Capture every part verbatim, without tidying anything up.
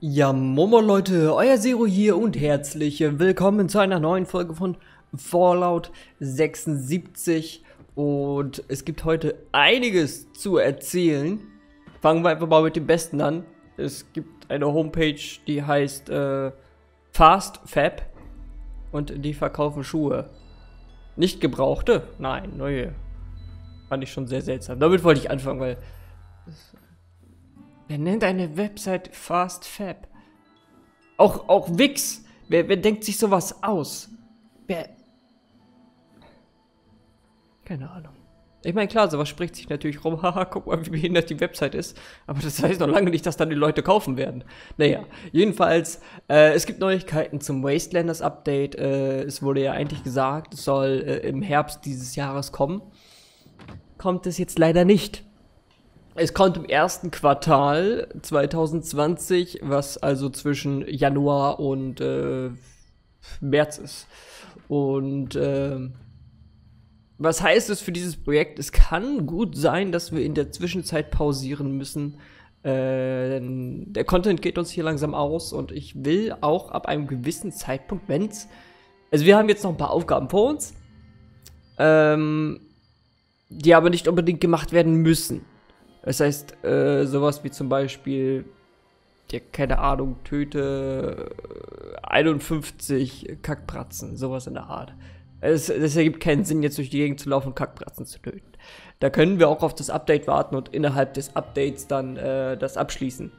Ja, Momo Leute, euer Zero hier und herzlich willkommen zu einer neuen Folge von Fallout sechsundsiebzig. Und es gibt heute einiges zu erzählen. Fangen wir einfach mal mit dem Besten an. Es gibt eine Homepage, die heißt äh, FastFab und die verkaufen Schuhe. Nicht gebrauchte? Nein, neue. Fand ich schon sehr seltsam. Damit wollte ich anfangen, weil... Wer nennt eine Website FastFab? Auch, auch Wix! Wer, wer denkt sich sowas aus? Wer... Keine Ahnung. Ich meine, klar, sowas spricht sich natürlich rum. Haha, guck mal, wie behindert die Website ist. Aber das heißt noch lange nicht, dass dann die Leute kaufen werden. Naja, jedenfalls, äh, es gibt Neuigkeiten zum Wastelanders Update. Äh, es wurde ja eigentlich gesagt, es soll äh, im Herbst dieses Jahres kommen. Kommt es jetzt leider nicht. Es kommt im ersten Quartal zwanzig zwanzig, was also zwischen Januar und äh, März ist. Und äh, was heißt es für dieses Projekt? Es kann gut sein, dass wir in der Zwischenzeit pausieren müssen. Äh, der Content geht uns hier langsam aus und ich will auch ab einem gewissen Zeitpunkt, wenn's... Also wir haben jetzt noch ein paar Aufgaben vor uns, ähm, die aber nicht unbedingt gemacht werden müssen. Das heißt, äh, sowas wie zum Beispiel, ja, keine Ahnung, töte einundfünfzig Kackpratzen, sowas in der Art. Es, es ergibt keinen Sinn, jetzt durch die Gegend zu laufen und Kackpratzen zu töten. Da können wir auch auf das Update warten und innerhalb des Updates dann äh, das abschließen.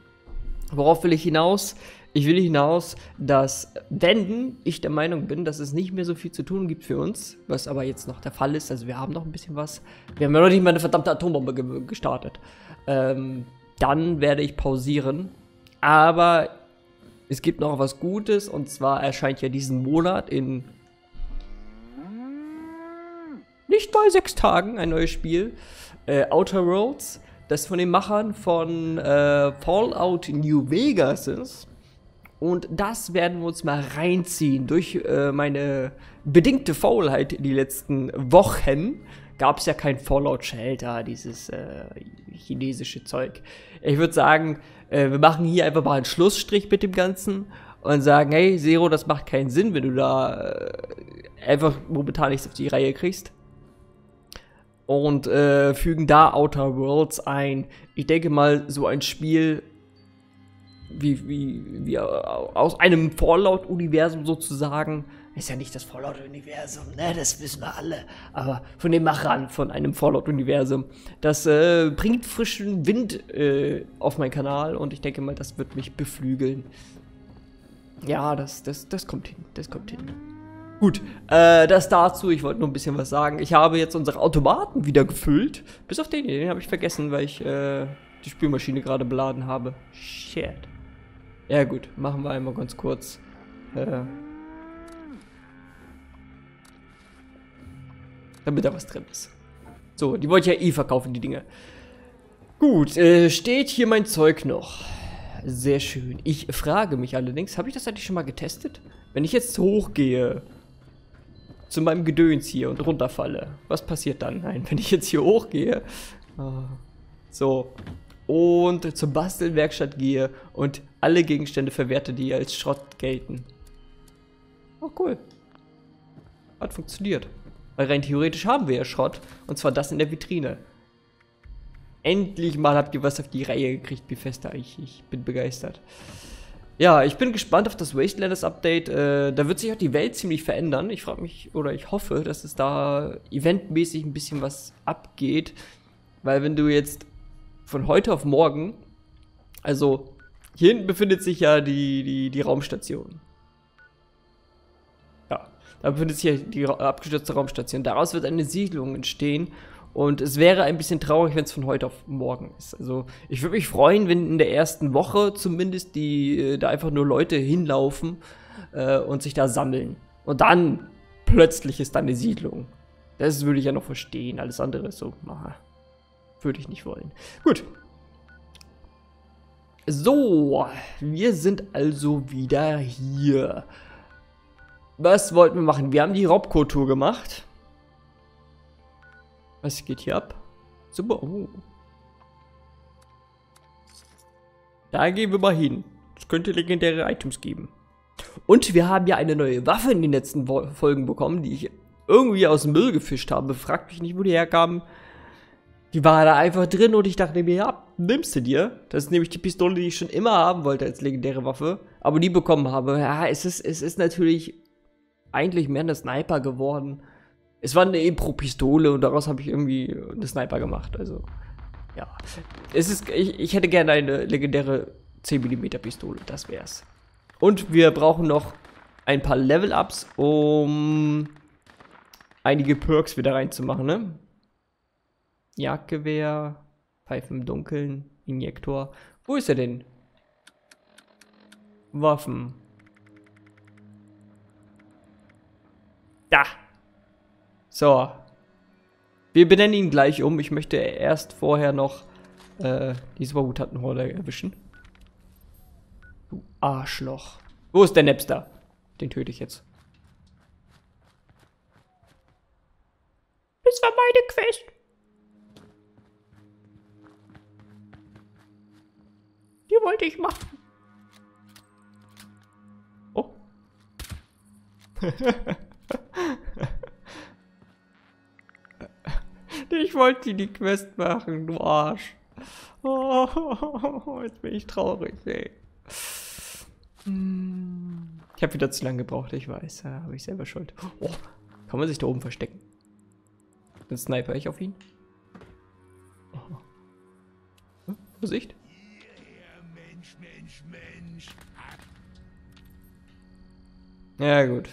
Worauf will ich hinaus? Ich will hinaus, dass, wenn ich der Meinung bin, dass es nicht mehr so viel zu tun gibt für uns, was aber jetzt noch der Fall ist, also wir haben noch ein bisschen was, wir haben ja noch nicht mal eine verdammte Atombombe ge gestartet, ähm, dann werde ich pausieren, aber es gibt noch was Gutes, und zwar erscheint ja diesen Monat in nicht mal sechs Tagen ein neues Spiel, äh, Outer Worlds, das von den Machern von äh, Fallout New Vegas ist. Und das werden wir uns mal reinziehen. Durch äh, meine bedingte Faulheit die letzten Wochen gab es ja kein Fallout Shelter, dieses äh, chinesische Zeug. Ich würde sagen, äh, wir machen hier einfach mal einen Schlussstrich mit dem Ganzen und sagen, hey Zero, das macht keinen Sinn, wenn du da äh, einfach momentan nichts auf die Reihe kriegst. Und äh, fügen da Outer Worlds ein. Ich denke mal, so ein Spiel wie, wie, wie aus einem Fallout-Universum sozusagen. Ist ja nicht das Fallout-Universum, ne? Das wissen wir alle. Aber von den Machern von einem Fallout-Universum. Das äh, bringt frischen Wind äh, auf meinen Kanal. Und ich denke mal, das wird mich beflügeln. Ja, das, das, das kommt hin. Das kommt hin. Gut, äh, das dazu, ich wollte nur ein bisschen was sagen. Ich habe jetzt unsere Automaten wieder gefüllt. Bis auf den, den habe ich vergessen, weil ich äh, die Spülmaschine gerade beladen habe. Shit. Ja gut, machen wir einmal ganz kurz. Äh, damit da was drin ist. So, die wollte ich ja eh verkaufen, die Dinge. Gut, äh, steht hier mein Zeug noch. Sehr schön. Ich frage mich allerdings, habe ich das eigentlich schon mal getestet? Wenn ich jetzt hochgehe... zu meinem Gedöns hier und runterfalle. Was passiert dann? Nein, wenn ich jetzt hier hochgehe. Oh, so. Und zur Bastelwerkstatt gehe und alle Gegenstände verwerte, die als Schrott gelten. Oh, cool. Hat funktioniert. Weil rein theoretisch haben wir ja Schrott. Und zwar das in der Vitrine. Endlich mal habt ihr was auf die Reihe gekriegt, Bethesda. Ich, ich bin begeistert. Ja, ich bin gespannt auf das Wastelanders Update. Äh, da wird sich auch die Welt ziemlich verändern. Ich frage mich, oder ich hoffe, dass es da eventmäßig ein bisschen was abgeht. Weil wenn du jetzt von heute auf morgen, also hier hinten befindet sich ja die, die, die Raumstation. Ja, da befindet sich ja die ra- abgestürzte Raumstation. Daraus wird eine Siedlung entstehen. Und es wäre ein bisschen traurig, wenn es von heute auf morgen ist. Also ich würde mich freuen, wenn in der ersten Woche zumindest die äh, da einfach nur Leute hinlaufen äh, und sich da sammeln. Und dann plötzlich ist da eine Siedlung. Das würde ich ja noch verstehen. Alles andere ist so, na, würde ich nicht wollen. Gut. So, wir sind also wieder hier. Was wollten wir machen? Wir haben die Raubkultur gemacht. Was geht hier ab? Super. Oh. Da gehen wir mal hin. Es könnte legendäre Items geben. Und wir haben ja eine neue Waffe in den letzten Folgen bekommen, die ich irgendwie aus dem Müll gefischt habe. Fragt mich nicht, wo die herkam. Die war da einfach drin und ich dachte mir, ja, nimmst du dir. Das ist nämlich die Pistole, die ich schon immer haben wollte als legendäre Waffe, aber die bekommen habe. Ja, es ist, es ist natürlich eigentlich mehr eine Sniper geworden. Es war eine Impro-Pistole und daraus habe ich irgendwie eine Sniper gemacht. Also, ja. Es ist, ich, ich hätte gerne eine legendäre zehn Millimeter Pistole, das wär's. Und wir brauchen noch ein paar Level-Ups, um einige Perks wieder reinzumachen, ne? Jagdgewehr, Pfeifen im Dunkeln, Injektor. Wo ist er denn? Waffen. Da! So. Wir benennen ihn gleich um. Ich möchte erst vorher noch äh, die Supermutantenhorde erwischen. Du Arschloch. Wo ist der Napster? Den töte ich jetzt. Das war meine Quest. Die wollte ich machen. Oh. Ich wollte die Quest machen, du Arsch. Oh, jetzt bin ich traurig, ey. Ich habe wieder zu lange gebraucht, ich weiß. Da habe ich selber Schuld. Oh, kann man sich da oben verstecken? Dann sniper ich auf ihn. Oh. Vorsicht. Ja, gut.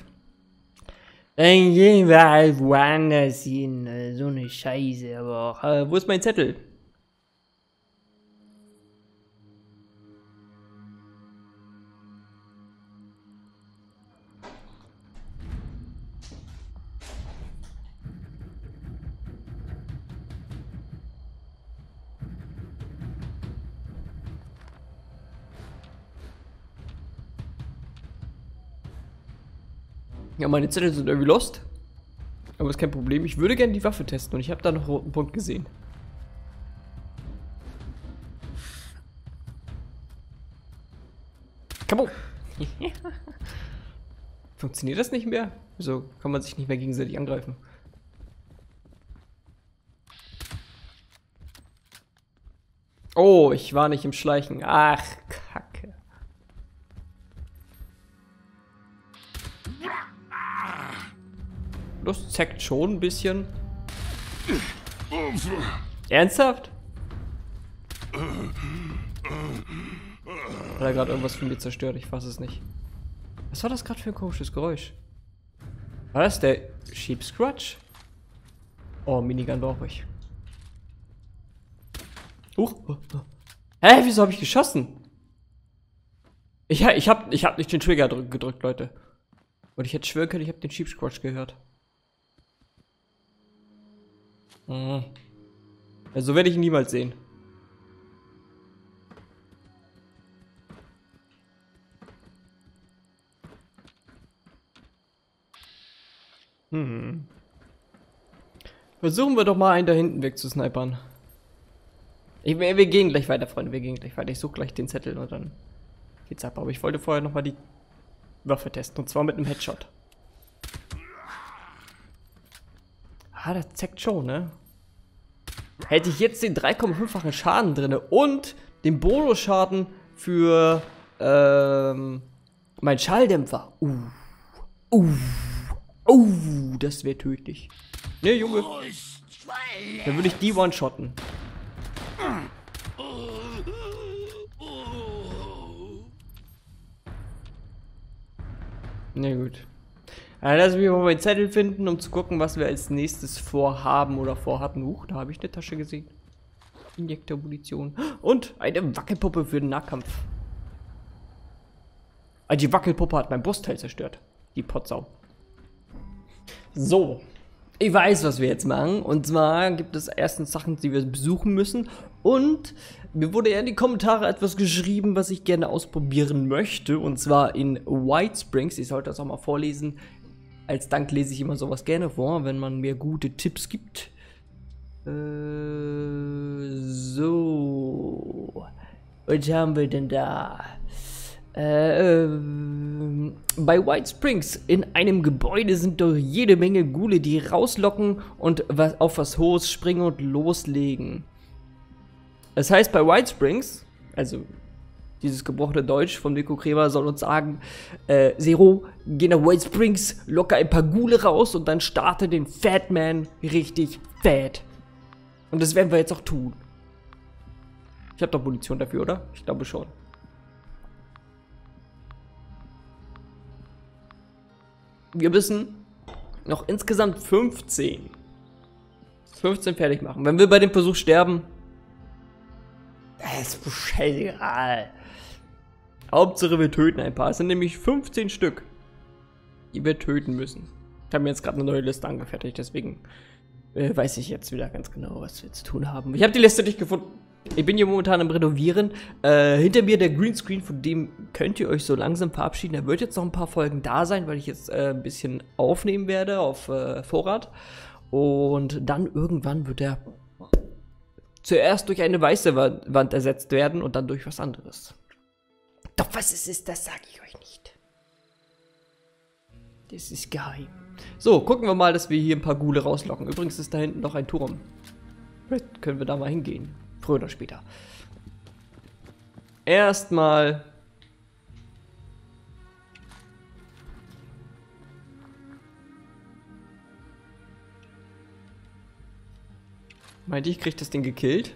Dann gehen wir halt woanders hin. So eine Scheiße, aber auch. Äh, wo ist mein Zettel? Ja, meine Zettel sind irgendwie lost. Aber ist kein Problem. Ich würde gerne die Waffe testen und ich habe da noch einen roten Punkt gesehen. Komm! Funktioniert das nicht mehr? Wieso kann man sich nicht mehr gegenseitig angreifen? Oh, ich war nicht im Schleichen. Ach, Kacke. Das zeigt schon ein bisschen. Ernsthaft? Hat er gerade irgendwas von mir zerstört? Ich fasse es nicht. Was war das gerade für ein komisches Geräusch? War das der Sheep Scratch? Oh, Minigun brauche ich. Huch. Hä, wieso habe ich geschossen? Ich, ich habe ich hab nicht den Trigger gedrückt, Leute. Und ich hätte schwören können, ich habe den Sheep Scratch gehört. Also werde ich ihn niemals sehen. Hm. Versuchen wir doch mal einen da hinten weg zu snipern. Ich, wir gehen gleich weiter, Freunde. Wir gehen gleich weiter. Ich suche gleich den Zettel und dann geht's ab. Aber ich wollte vorher nochmal die Waffe testen. Und zwar mit einem Headshot. Ah, das zeigt schon, ne? Hätte ich jetzt den drei Komma fünffachen Schaden drin und den Bonusschaden für ähm, meinen Schalldämpfer. Uh, uh, uh, das wäre tödlich. Ne, Junge. Dann würde ich die one-shotten. Ne, gut. Also lass mich mal meinen Zettel finden, um zu gucken, was wir als nächstes vorhaben oder vorhatten. Huch, da habe ich eine Tasche gesehen. Injektor-Munition. Und eine Wackelpuppe für den Nahkampf. Also die Wackelpuppe hat mein Brustteil zerstört. Die Potsau. So. Ich weiß, was wir jetzt machen. Und zwar gibt es erstens Sachen, die wir besuchen müssen. Und mir wurde ja in die Kommentare etwas geschrieben, was ich gerne ausprobieren möchte. Und zwar in White Springs. Ich sollte das auch mal vorlesen. Als Dank lese ich immer sowas gerne vor, wenn man mir gute Tipps gibt. Äh, so. Was haben wir denn da? Äh, bei White Springs in einem Gebäude sind doch jede Menge Ghule, die rauslocken und was, auf was Hohes springen und loslegen. Das heißt, bei White Springs, also dieses gebrochene Deutsch von Nico Kremer soll uns sagen, äh, Zero, geh nach White Springs, locker ein paar Ghule raus und dann starte den Fat Man richtig fett. Und das werden wir jetzt auch tun. Ich habe doch Munition dafür, oder? Ich glaube schon. Wir müssen noch insgesamt fünfzehn. fünfzehn fertig machen. Wenn wir bei dem Versuch sterben, das ist scheißegal. Hauptsache wir töten ein paar. Es sind nämlich fünfzehn Stück, die wir töten müssen. Ich habe mir jetzt gerade eine neue Liste angefertigt, deswegen äh, weiß ich jetzt wieder ganz genau, was wir zu tun haben. Ich habe die Liste nicht gefunden. Ich bin hier momentan am Renovieren. Äh, hinter mir der Greenscreen, von dem könnt ihr euch so langsam verabschieden. Da wird jetzt noch ein paar Folgen da sein, weil ich jetzt äh, ein bisschen aufnehmen werde auf äh, Vorrat. Und dann irgendwann wird er zuerst durch eine weiße Wand ersetzt werden und dann durch was anderes. Doch was es ist, das sage ich euch nicht. Das ist geheim. So, gucken wir mal, dass wir hier ein paar Ghule rauslocken. Übrigens ist da hinten noch ein Turm. Vielleicht können wir da mal hingehen. Früher oder später. Erstmal meinte ich, krieg das Ding gekillt.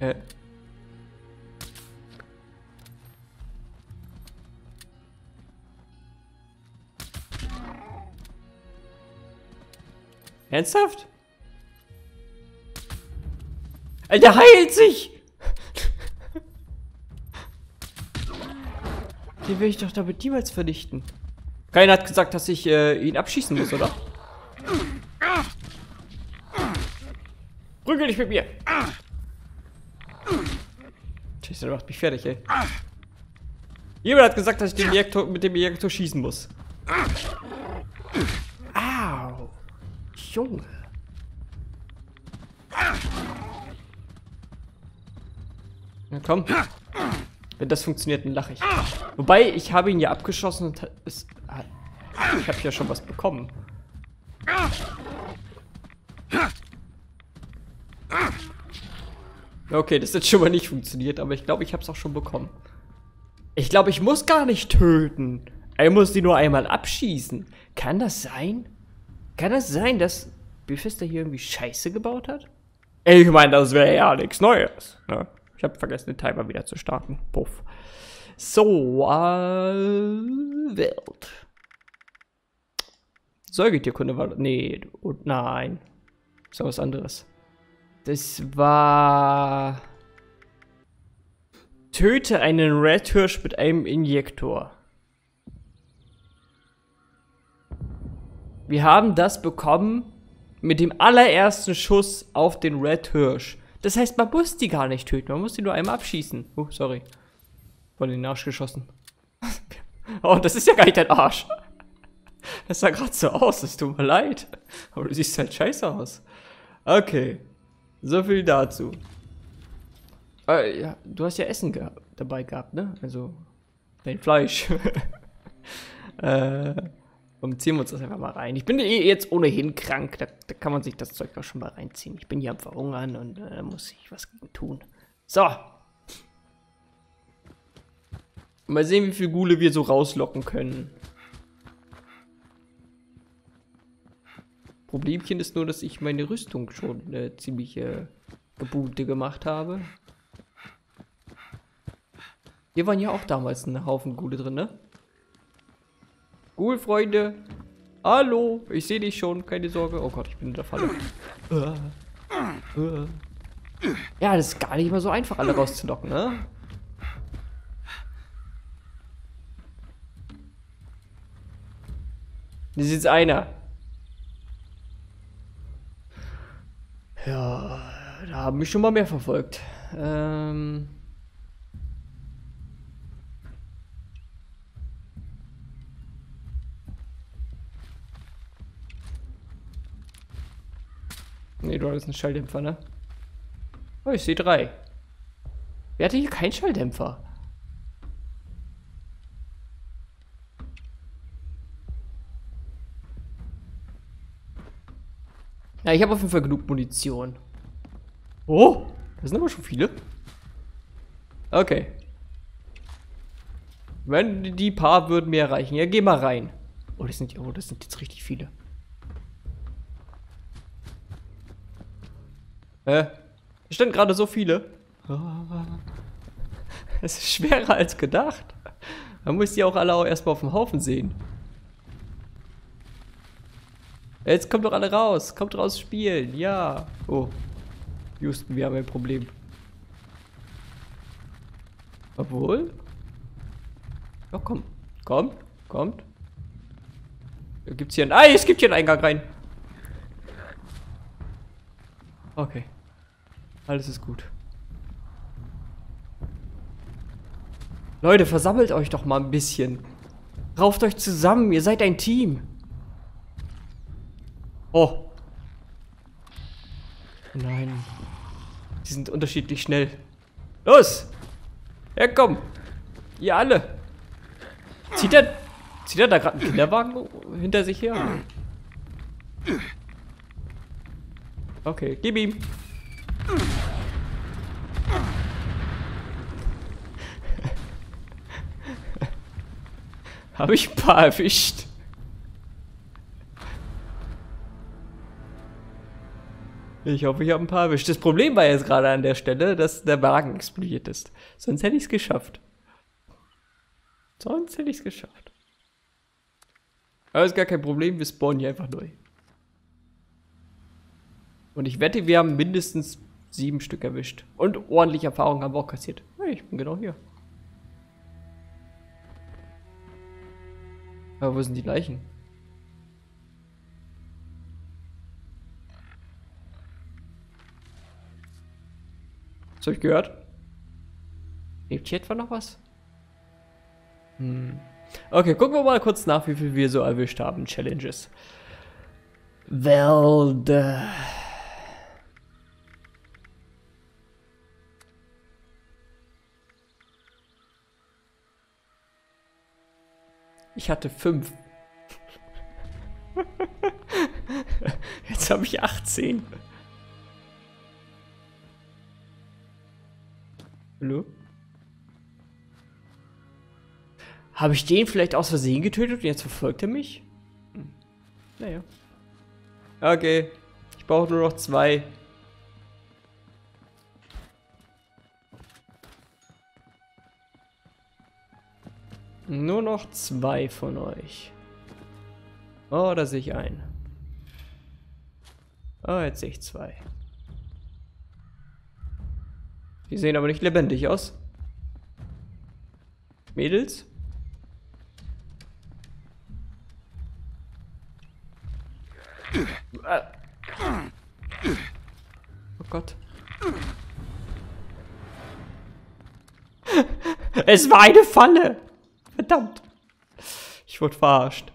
Äh. Ernsthaft? Alter, heilt sich! Den will ich doch damit niemals vernichten. Keiner hat gesagt, dass ich äh, ihn abschießen muss, oder? Prügel dich mit mir! Scheiße, du machst mich fertig, ey. Jemand hat gesagt, dass ich den Injektor, mit dem Injektor schießen muss. Junge. Na komm. Wenn das funktioniert, dann lache ich. Wobei, ich habe ihn ja abgeschossen und es, ich habe ja schon was bekommen. Okay, das hat schon mal nicht funktioniert, aber ich glaube, ich habe es auch schon bekommen. Ich glaube, ich muss gar nicht töten. Ich muss die nur einmal abschießen. Kann das sein? Kann das sein, dass Bethesda hier irgendwie Scheiße gebaut hat? Ich meine, das wäre ja nichts Neues. Ne? Ich habe vergessen, den Timer wieder zu starten. Puff. So, äh, Welt. Säugetierkunde war... Nee, oh, nein. Das war was anderes. Das war... Töte einen Red Hirsch mit einem Injektor. Wir haben das bekommen mit dem allerersten Schuss auf den Red Hirsch. Das heißt, man muss die gar nicht töten, man muss die nur einmal abschießen. Oh, sorry. Von den Arsch geschossen. Oh, das ist ja gar nicht dein Arsch. Das sah gerade so aus, es tut mir leid. Aber du siehst halt scheiße aus. Okay, so viel dazu. Äh, ja, du hast ja Essen ge- dabei gehabt, ne? Also, dein Fleisch. äh... Und ziehen wir uns das einfach mal rein. Ich bin jetzt ohnehin krank, da, da kann man sich das Zeug auch schon mal reinziehen. Ich bin hier am Verhungern und da äh, muss ich was gegen tun. So. Mal sehen, wie viele Ghule wir so rauslocken können. Problemchen ist nur, dass ich meine Rüstung schon eine ziemliche Gebute gemacht habe. Hier waren ja auch damals ein Haufen Ghule drin, ne? Cool, Freunde. Hallo. Ich sehe dich schon. Keine Sorge. Oh Gott, ich bin in der Falle. Ja, das ist gar nicht mal so einfach, alle rauszulocken, ne? Das ist jetzt einer. Ja, da haben mich schon mal mehr verfolgt. Ähm... Nee, du hattest einen Schalldämpfer, ne? Oh, ich sehe drei. Wer hatte hier keinen Schalldämpfer? Ja, ich habe auf jeden Fall genug Munition. Oh, das sind aber schon viele. Okay. Wenn die paar würden mir reichen. Ja, geh mal rein. Oh, das sind, oh, das sind jetzt richtig viele. Hä? Äh, es standen gerade so viele. Es ist schwerer als gedacht. Man muss die auch alle auch erstmal auf dem Haufen sehen. Jetzt kommt doch alle raus. Kommt raus spielen. Ja. Oh. Houston, wir haben ein Problem. Obwohl. Ja, komm. Komm. Kommt. Gibt's hier einen. Ah, es gibt hier einen Eingang rein. Okay. Alles ist gut. Leute, versammelt euch doch mal ein bisschen. Rauft euch zusammen. Ihr seid ein Team. Oh. Nein. Die sind unterschiedlich schnell. Los! Ja, komm! Ihr alle! Zieht er, zieht er da gerade einen Kinderwagen hinter sich her? Okay, gib ihm! Habe ich ein paar erwischt? Ich hoffe, ich habe ein paar erwischt. Das Problem war jetzt gerade an der Stelle, dass der Wagen explodiert ist. Sonst hätte ich es geschafft. Sonst hätte ich es geschafft. Aber ist gar kein Problem, wir spawnen hier einfach neu. Und ich wette, wir haben mindestens sieben Stück erwischt. Und ordentliche Erfahrung haben wir auch kassiert. Ich bin genau hier. Aber wo sind die Leichen? Hab ich gehört? Lebt hier etwa noch was? Hm. Okay, gucken wir mal kurz nach, wie viel wir so erwischt haben. Challenges. Welt. Ich hatte fünf. Jetzt habe ich achtzehn. Hallo? Habe ich den vielleicht aus Versehen getötet und jetzt verfolgt er mich? Hm. Naja. Okay. Ich brauche nur noch zwei. Nur noch zwei von euch. Oh, da sehe ich einen. Oh, jetzt sehe ich zwei. Die sehen aber nicht lebendig aus. Mädels? Oh Gott. Es war eine Falle! Verdammt! Ich wurde verarscht.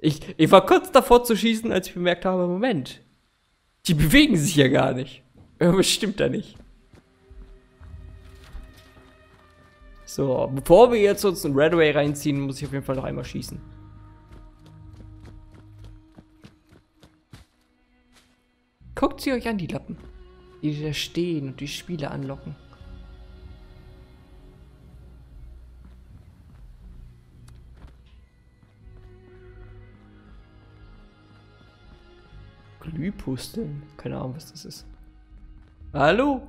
Ich, ich war kurz davor zu schießen, als ich bemerkt habe, Moment. Die bewegen sich ja gar nicht. Irgendwas stimmt da nicht. So, bevor wir jetzt uns einen Redway reinziehen, muss ich auf jeden Fall noch einmal schießen. Guckt sie euch an, die Lappen. Die da stehen und die Spieler anlocken. Glühpusteln. Keine Ahnung, was das ist. Hallo?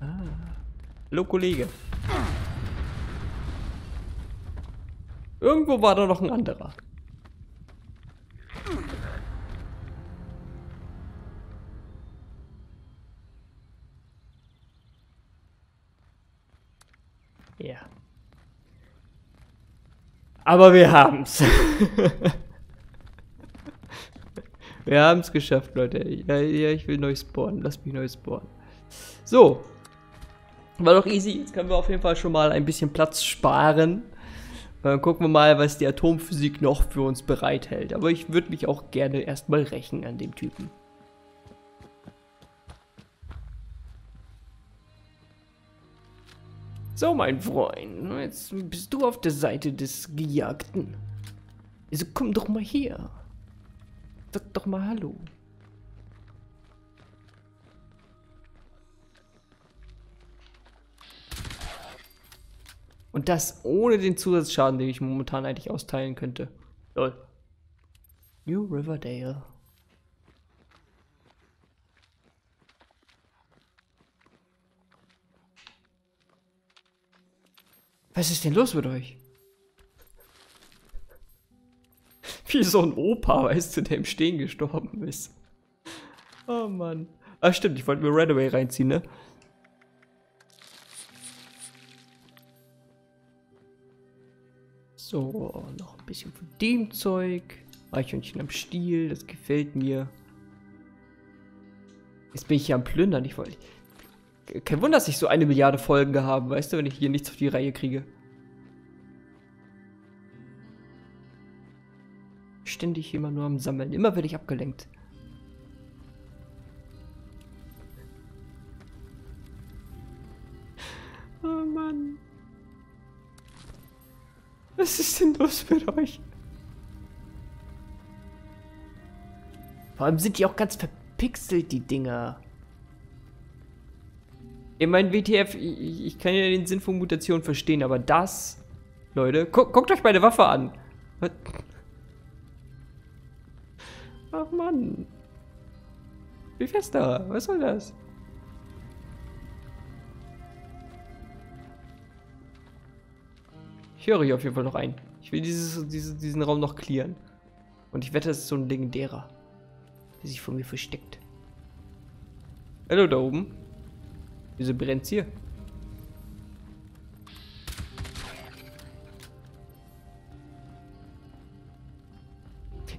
Ah. Hallo, Kollege. Irgendwo war da noch ein anderer. Ja. Aber wir haben's. Wir haben's geschafft, Leute. Ja, ja, ich will neu spawnen. Lass mich neu spawnen. So. War doch easy. Jetzt können wir auf jeden Fall schon mal ein bisschen Platz sparen. Dann gucken wir mal, was die Atomphysik noch für uns bereithält. Aber ich würde mich auch gerne erstmal rächen an dem Typen. So, mein Freund, jetzt bist du auf der Seite des Gejagten. Also komm doch mal her. Sag doch mal Hallo. Und das ohne den Zusatzschaden, den ich momentan eigentlich austeilen könnte. Lol. New Riverdale. Was ist denn los mit euch? Wie so ein Opa, weißt du, der im Stehen gestorben ist. Oh Mann. Ach stimmt, ich wollte mir Redaway reinziehen, ne? So, noch ein bisschen von dem Zeug. Eichhörnchen am Stiel, das gefällt mir. Jetzt bin ich hier am Plündern, ich wollte... Kein Wunder, dass ich so eine Milliarde Folgen habe, weißt du, wenn ich hier nichts auf die Reihe kriege. Ständig immer nur am Sammeln, immer werde ich abgelenkt. Oh Mann. Was ist denn los mit euch? Vor allem sind die auch ganz verpixelt, die Dinger. Ich meine, W T F, ich, ich kann ja den Sinn von Mutationen verstehen, aber das... Leute, gu guckt euch meine Waffe an. Was? Ach Mann. Wie fest da? Was soll das? Ich höre hier auf jeden Fall noch ein. Ich will dieses, dieses, diesen Raum noch clearen. Und ich wette, das ist so ein legendärer, der sich vor mir versteckt. Hallo da oben. Wieso brennt's hier?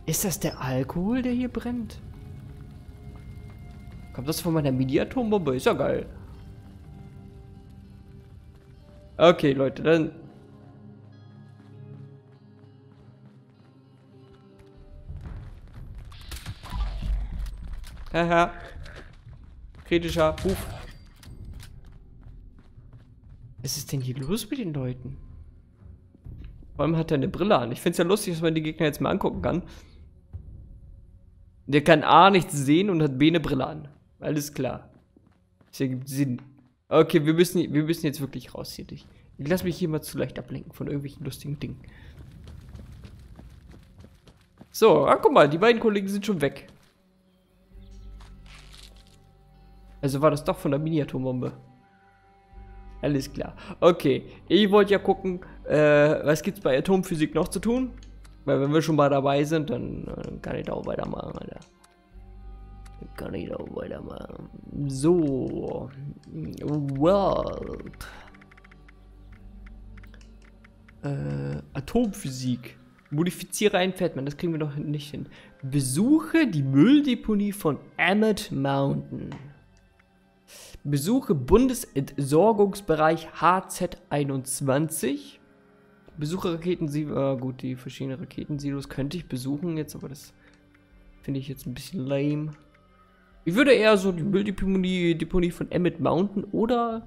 Ist das der Alkohol, der hier brennt? Kommt das von meiner Mini-Atombombe? Ist ja geil. Okay, Leute, dann... Haha. Kritischer Ruf. Was ist denn hier los mit den Leuten? Vor allem hat er eine Brille an. Ich finde es ja lustig, dass man die Gegner jetzt mal angucken kann. Der kann A nichts sehen und hat B eine Brille an. Alles klar. Das ergibt Sinn. Okay, wir müssen, wir müssen jetzt wirklich raus hier. Ich lasse mich hier mal zu leicht ablenken von irgendwelchen lustigen Dingen. So, ah, guck mal, die beiden Kollegen sind schon weg. Also war das doch von der Mini-Atombombe. Alles klar. Okay, ich wollte ja gucken, äh, was gibt's bei Atomphysik noch zu tun? Weil wenn wir schon mal dabei sind, dann, dann kann ich da auch weitermachen, Alter. Dann kann ich da auch weitermachen. So. World. Äh, Atomphysik. Modifiziere ein Fat Man, das kriegen wir doch nicht hin. Besuche die Mülldeponie von Emmett Mountain. Besuche Bundesentsorgungsbereich H Z einundzwanzig. Besuche Raketensilos. Ah, gut, die verschiedenen Raketensilos könnte ich besuchen jetzt, aber das finde ich jetzt ein bisschen lame. Ich würde eher so die Mülldeponie Deponie von Emmett Mountain oder...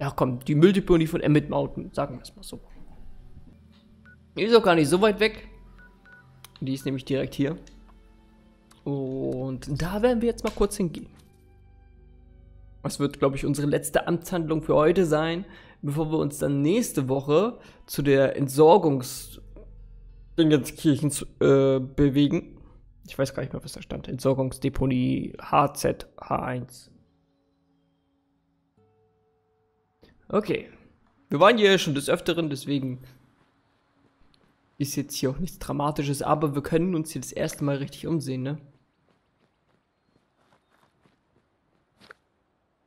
Ja komm, die Mülldeponie von Emmett Mountain, sagen wir es mal so. Die ist auch gar nicht so weit weg. Die ist nämlich direkt hier. Und da werden wir jetzt mal kurz hingehen. Das wird, glaube ich, unsere letzte Amtshandlung für heute sein, bevor wir uns dann nächste Woche zu der Entsorgungs-Dingenskirchen äh, bewegen. Ich weiß gar nicht mehr, was da stand. Entsorgungsdeponie H Z H eins. Okay. Wir waren hier schon des Öfteren, deswegen ist jetzt hier auch nichts Dramatisches, aber wir können uns hier das erste Mal richtig umsehen, ne?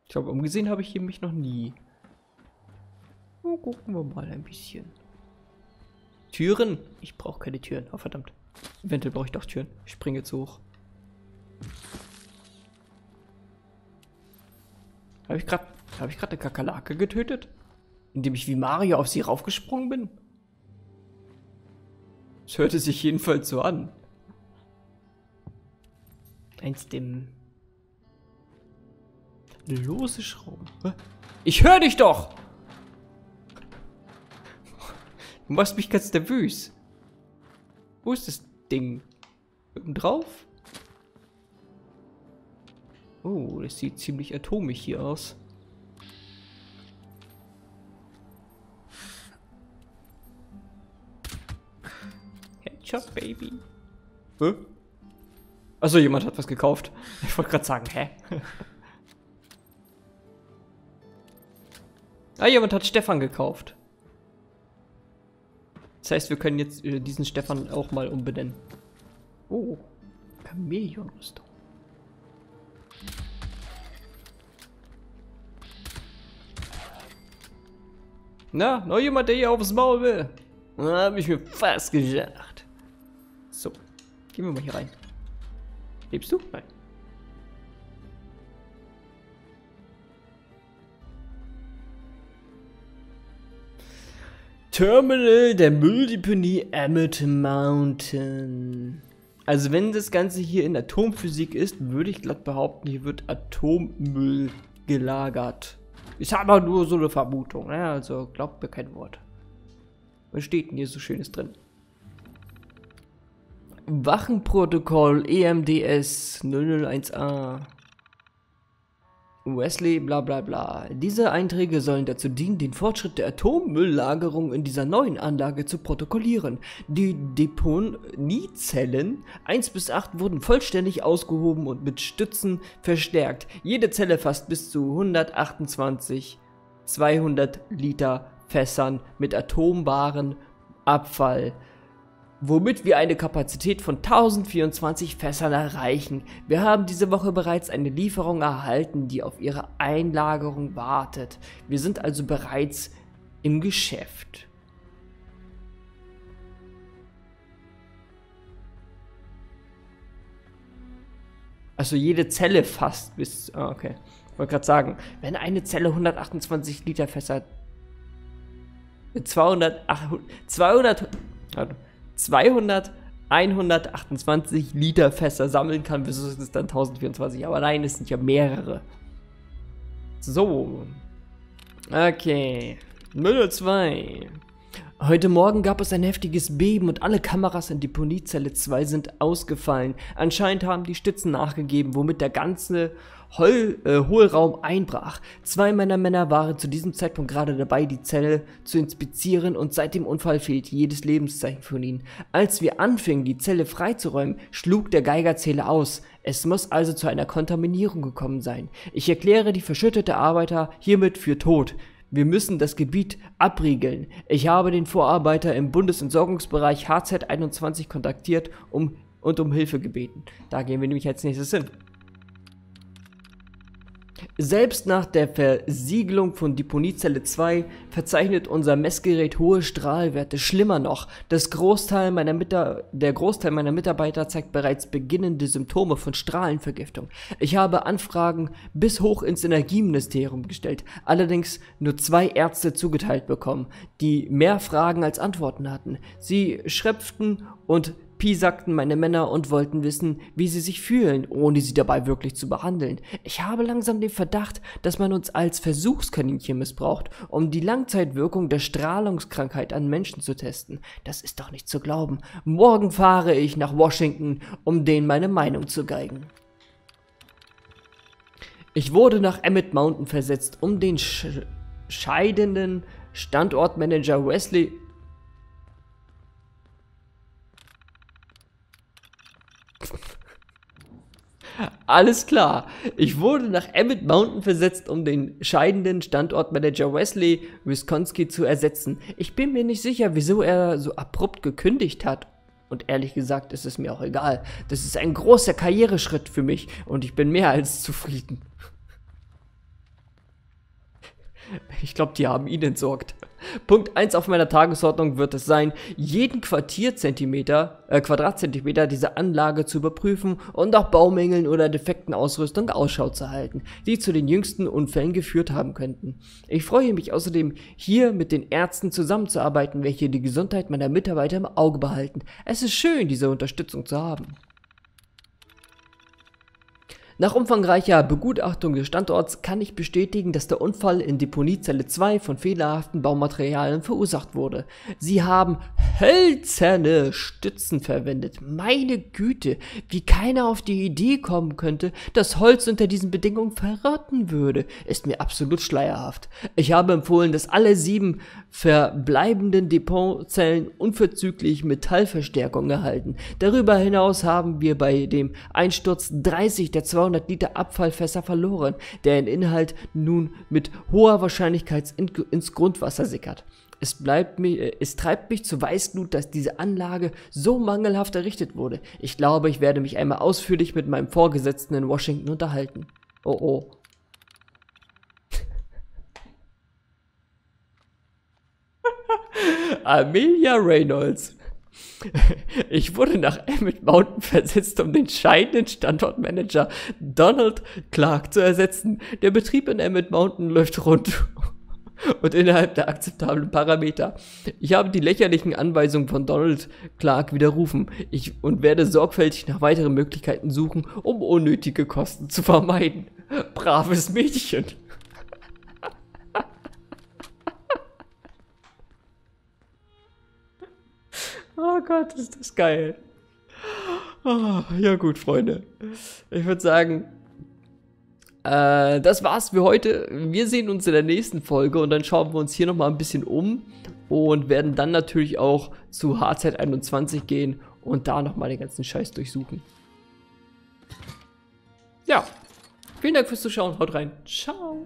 Ich glaube, umgesehen habe ich hier mich noch nie. Oh, gucken wir mal ein bisschen. Türen? Ich brauche keine Türen. Oh, verdammt. Eventuell brauche ich doch Türen. Ich springe jetzt hoch. Habe ich gerade hab ich eine Kakerlake getötet? Indem ich wie Mario auf sie raufgesprungen bin? Das hörte sich jedenfalls so an. Eins dem... Lose Schrauben. Ich höre dich doch! Du machst mich ganz nervös. Wo ist das Ding? Oben drauf? Oh, das sieht ziemlich atomisch hier aus. Headshot, Baby. Hä? Achso, jemand hat was gekauft. Ich wollte gerade sagen, hä? Ah, jemand hat Stefan gekauft. Das heißt, wir können jetzt äh, diesen Stefan auch mal umbenennen. Oh, Chamäleon-Rüstung. Na, noch jemand, der hier aufs Maul will. Na, hab ich mir fast gedacht. So, gehen wir mal hier rein. Lebst du? Nein. Terminal der Mülldeponie Emmett Mountain. Also wenn das Ganze hier in Atomphysik ist, würde ich glatt behaupten, hier wird Atommüll gelagert. Ist aber nur so eine Vermutung, ne? Also glaubt mir kein Wort. Was steht denn hier so Schönes drin? Wachenprotokoll E M D S null null eins A. Wesley, bla bla bla. Diese Einträge sollen dazu dienen, den Fortschritt der Atommülllagerung in dieser neuen Anlage zu protokollieren. Die Deponiezellen eins bis acht wurden vollständig ausgehoben und mit Stützen verstärkt. Jede Zelle fasst bis zu hundertachtundzwanzig, zweihundert Liter Fässern mit atombarem Abfall, womit wir eine Kapazität von tausendvierundzwanzig Fässern erreichen. Wir haben diese Woche bereits eine Lieferung erhalten, die auf ihre Einlagerung wartet. Wir sind also bereits im Geschäft. Also jede Zelle fasst bis... Ah, okay. Ich wollte gerade sagen, wenn eine Zelle hundertachtundzwanzig Liter Fässer... zweihundert... zweihundert... zweihundert... hundertachtundzwanzig Liter Fässer sammeln kann, wieso sind es dann tausendvierundzwanzig? Aber nein, es sind ja mehrere. So. Okay. Müll zwei. Heute Morgen gab es ein heftiges Beben und alle Kameras in Deponiezelle zwei sind ausgefallen. Anscheinend haben die Stützen nachgegeben, womit der ganze Hol äh, Hohlraum einbrach. Zwei meiner Männer waren zu diesem Zeitpunkt gerade dabei, die Zelle zu inspizieren und seit dem Unfall fehlt jedes Lebenszeichen von ihnen. Als wir anfingen, die Zelle freizuräumen, schlug der Geigerzähler aus. Es muss also zu einer Kontaminierung gekommen sein. Ich erkläre die verschüttete Arbeiter hiermit für tot. Wir müssen das Gebiet abriegeln. Ich habe den Vorarbeiter im Bundesentsorgungsbereich H Z einundzwanzig kontaktiert um, und um Hilfe gebeten. Da gehen wir nämlich als nächstes hin. Selbst nach der Versiegelung von Deponiezelle zwei verzeichnet unser Messgerät hohe Strahlwerte. Schlimmer noch, das Großteil meiner Mita- der Großteil meiner Mitarbeiter zeigt bereits beginnende Symptome von Strahlenvergiftung. Ich habe Anfragen bis hoch ins Energieministerium gestellt, allerdings nur zwei Ärzte zugeteilt bekommen, die mehr Fragen als Antworten hatten. Sie schröpften und piesagten meine Männer und wollten wissen, wie sie sich fühlen, ohne sie dabei wirklich zu behandeln. Ich habe langsam den Verdacht, dass man uns als Versuchskaninchen missbraucht, um die Langzeitwirkung der Strahlungskrankheit an Menschen zu testen. Das ist doch nicht zu glauben. Morgen fahre ich nach Washington, um denen meine Meinung zu geigen. Ich wurde nach Emmett Mountain versetzt, um den sch- scheidenden Standortmanager Wesley... Alles klar, ich wurde nach Emmett Mountain versetzt, um den scheidenden Standortmanager Wesley Wiskonski zu ersetzen. Ich bin mir nicht sicher, wieso er so abrupt gekündigt hat. Und ehrlich gesagt ist es mir auch egal. Das ist ein großer Karriereschritt für mich und ich bin mehr als zufrieden. Ich glaube, die haben ihn entsorgt. Punkt eins auf meiner Tagesordnung wird es sein, jeden Quartierzentimeter, äh, Quadratzentimeter dieser Anlage zu überprüfen und nach Baumängeln oder defekten Ausrüstung Ausschau zu halten, die zu den jüngsten Unfällen geführt haben könnten. Ich freue mich außerdem, hier mit den Ärzten zusammenzuarbeiten, welche die Gesundheit meiner Mitarbeiter im Auge behalten. Es ist schön, diese Unterstützung zu haben. Nach umfangreicher Begutachtung des Standorts kann ich bestätigen, dass der Unfall in Deponiezelle zwei von fehlerhaften Baumaterialien verursacht wurde. Sie haben hölzerne Stützen verwendet. Meine Güte, wie keiner auf die Idee kommen könnte, dass Holz unter diesen Bedingungen verrotten würde, ist mir absolut schleierhaft. Ich habe empfohlen, dass alle sieben verbleibenden Depotzellen unverzüglich Metallverstärkung erhalten. Darüber hinaus haben wir bei dem Einsturz dreißig der zweihundert Liter Abfallfässer verloren, deren Inhalt nun mit hoher Wahrscheinlichkeit ins Grundwasser sickert. Es, bleibt mir, es treibt mich zu Weißglut, dass diese Anlage so mangelhaft errichtet wurde. Ich glaube, ich werde mich einmal ausführlich mit meinem Vorgesetzten in Washington unterhalten. Oh oh. Amelia Reynolds. Ich wurde nach Emmett Mountain versetzt, um den scheidenden Standortmanager Donald Clark zu ersetzen. Der Betrieb in Emmett Mountain läuft rund und innerhalb der akzeptablen Parameter. Ich habe die lächerlichen Anweisungen von Donald Clark widerrufen ich, und werde sorgfältig nach weiteren Möglichkeiten suchen, um unnötige Kosten zu vermeiden. Braves Mädchen. Oh Gott, ist das geil. Oh, ja gut, Freunde. Ich würde sagen, äh, das war's für heute. Wir sehen uns in der nächsten Folge und dann schauen wir uns hier nochmal ein bisschen um und werden dann natürlich auch zu H Z einundzwanzig gehen und da nochmal den ganzen Scheiß durchsuchen. Ja, vielen Dank fürs Zuschauen. Haut rein. Ciao.